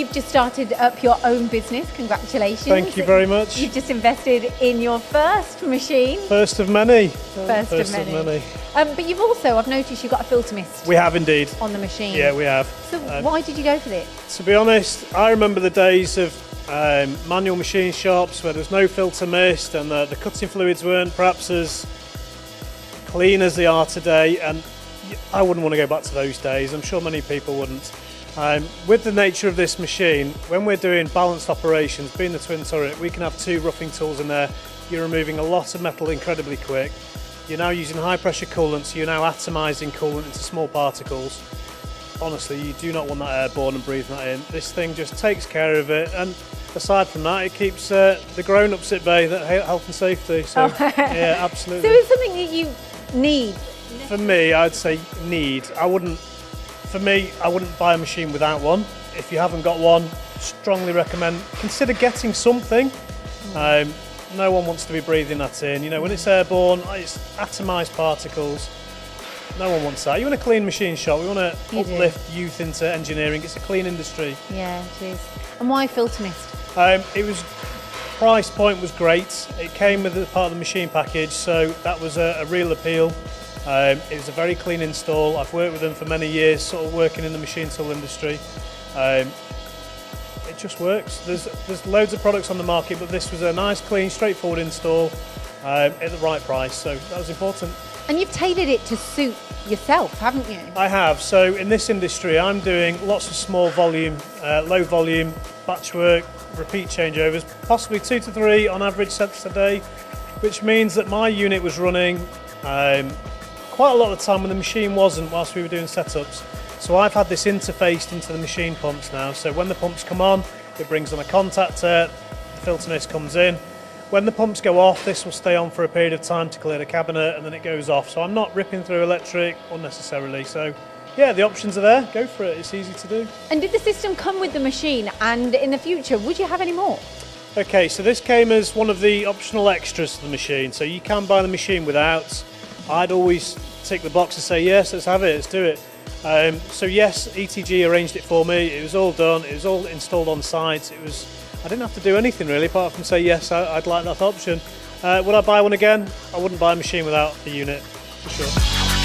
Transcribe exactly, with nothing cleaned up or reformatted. You've just started up your own business. Congratulations. Thank you very much. You've just invested in your first machine. First of many. First, first of many. Of many. Um, but you've also, I've noticed you've got a Filtermist. We have indeed. On the machine. Yeah, we have. So um, why did you go for this? To be honest, I remember the days of um, manual machine shops where there was no Filtermist and the, the cutting fluids weren't perhaps as clean as they are today, and I wouldn't want to go back to those days. I'm sure many people wouldn't. Um, with the nature of this machine, when we're doing balanced operations, being the twin turret, we can have two roughing tools in there. You're removing a lot of metal incredibly quick. You're now using high pressure coolant, so you're now atomizing coolant into small particles. Honestly, you do not want that airborne and breathing that in. This thing just takes care of it, and aside from that, it keeps uh, the grown-ups at bay, that health and safety. So, oh. Yeah, absolutely. So it's something that you need? For me, I'd say need. I wouldn't. For me, I wouldn't buy a machine without one. If you haven't got one, strongly recommend, consider getting something. Um, no one wants to be breathing that in. You know, when it's airborne, it's atomized particles. No one wants that. You want a clean machine shop. We want to you uplift do. youth into engineering. It's a clean industry. Yeah, it is. And why Filtermist? Um, it was, price point was great. It came with a part of the machine package, so that was a, a real appeal. Um, it was a very clean install. I've worked with them for many years, sort of working in the machine tool industry. Um, it just works. There's, there's loads of products on the market, but this was a nice, clean, straightforward install um, at the right price, so that was important. And you've tailored it to suit yourself, haven't you? I have. So in this industry, I'm doing lots of small volume, uh, low volume, batch work, repeat changeovers, possibly two to three on average sets a day, which means that my unit was running um, quite a lot of the time when the machine wasn't, whilst we were doing setups. So I've had this interfaced into the machine pumps now, so when the pumps come on, it brings on a contactor, the Filtermist comes in. When the pumps go off, this will stay on for a period of time to clear the cabinet, and then it goes off. So I'm not ripping through electric unnecessarily. So yeah, the options are there, go for it, it's easy to do. And did the system come with the machine, and in the future, would you have any more? Okay, so this came as one of the optional extras to the machine, so you can buy the machine without. I'd always tick the box and say yes, let's have it, let's do it. Um, so yes, E T G arranged it for me, it was all done, it was all installed on site, it was, I didn't have to do anything really apart from say yes, I, I'd like that option. Uh, would I buy one again? I wouldn't buy a machine without a unit, for sure.